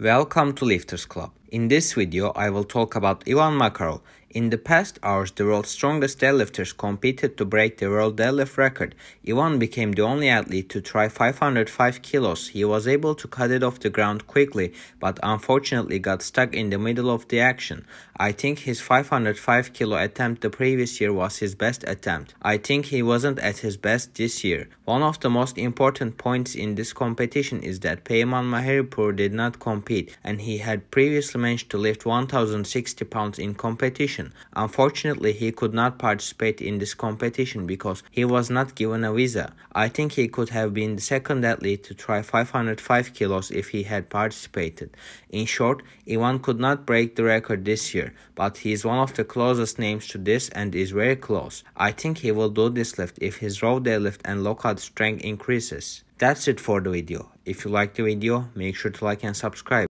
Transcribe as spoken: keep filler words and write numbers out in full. Welcome to Lifters Club. In this video, I will talk about Ivan Makarov. In the past hours, the world's strongest deadlifters competed to break the world deadlift record. Ivan became the only athlete to try five hundred five kilos. He was able to cut it off the ground quickly, but unfortunately got stuck in the middle of the action. I think his five hundred five kilo attempt the previous year was his best attempt. I think he wasn't at his best this year. One of the most important points in this competition is that Peyman Mahiripur did not compete, and he had previously managed to lift one thousand sixty pounds in competition. Unfortunately, he could not participate in this competition because he was not given a visa. I think he could have been the second athlete to try five hundred five kilos if he had participated. In short, Ivan could not break the record this year, but he is one of the closest names to this and is very close. I think he will do this lift if his row deadlift and lockout strength increases. That's it for the video. If you liked the video, make sure to like and subscribe.